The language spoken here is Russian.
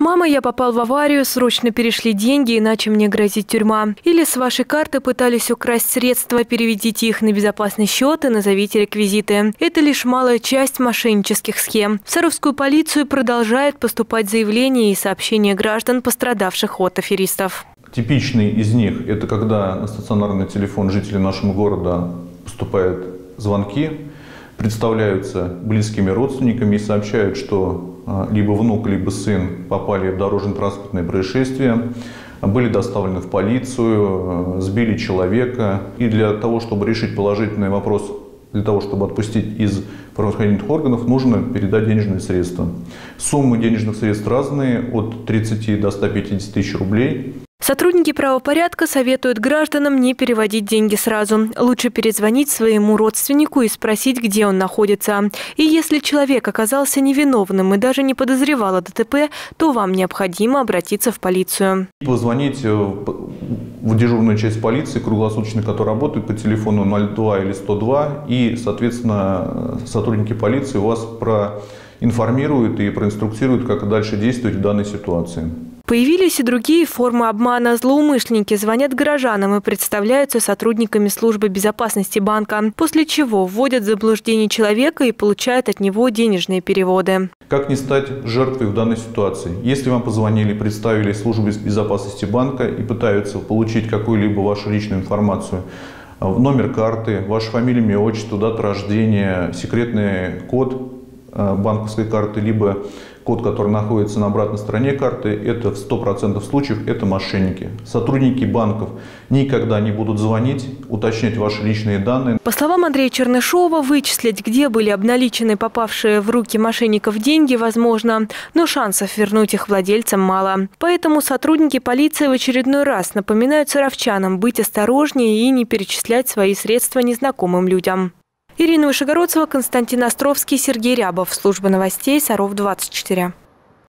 «Мама, я попал в аварию, срочно перешли деньги, иначе мне грозит тюрьма». Или «С вашей карты пытались украсть средства, переведите их на безопасный счет и назовите реквизиты». Это лишь малая часть мошеннических схем. В Саровскую полицию продолжают поступать заявления и сообщения граждан, пострадавших от аферистов. Типичный из них – это когда на стационарный телефон жителей нашего города поступают звонки, представляются близкими родственниками и сообщают, что либо внук, либо сын попали в дорожно-транспортное происшествие, были доставлены в полицию, сбили человека. И для того, чтобы решить положительный вопрос, для того, чтобы отпустить из правоохранительных органов, нужно передать денежные средства. Суммы денежных средств разные, от 30 до 150 тысяч рублей. Сотрудники правопорядка советуют гражданам не переводить деньги сразу. Лучше перезвонить своему родственнику и спросить, где он находится. И если человек оказался невиновным и даже не подозревал о ДТП, то вам необходимо обратиться в полицию. Позвонить в дежурную часть полиции, круглосуточно, которая работает, по телефону 02 или 102. И, соответственно, сотрудники полиции вас проинформируют и проинструктируют, как дальше действовать в данной ситуации. Появились и другие формы обмана. Злоумышленники звонят горожанам и представляются сотрудниками службы безопасности банка, после чего вводят в заблуждение человека и получают от него денежные переводы. Как не стать жертвой в данной ситуации? Если вам позвонили, представили службу безопасности банка и пытаются получить какую-либо вашу личную информацию, номер карты, вашу фамилию, имя, отчество, дату рождения, секретный код банковской карты, либо код, который находится на обратной стороне карты, это в 100% случаев это мошенники. Сотрудники банков никогда не будут звонить, уточнять ваши личные данные. По словам Андрея Чернышева, вычислить, где были обналичены попавшие в руки мошенников деньги, возможно, но шансов вернуть их владельцам мало. Поэтому сотрудники полиции в очередной раз напоминают саровчанам быть осторожнее и не перечислять свои средства незнакомым людям. Ирина Вышегородцева, Константин Островский, Сергей Рябов. Служба новостей Саров 24.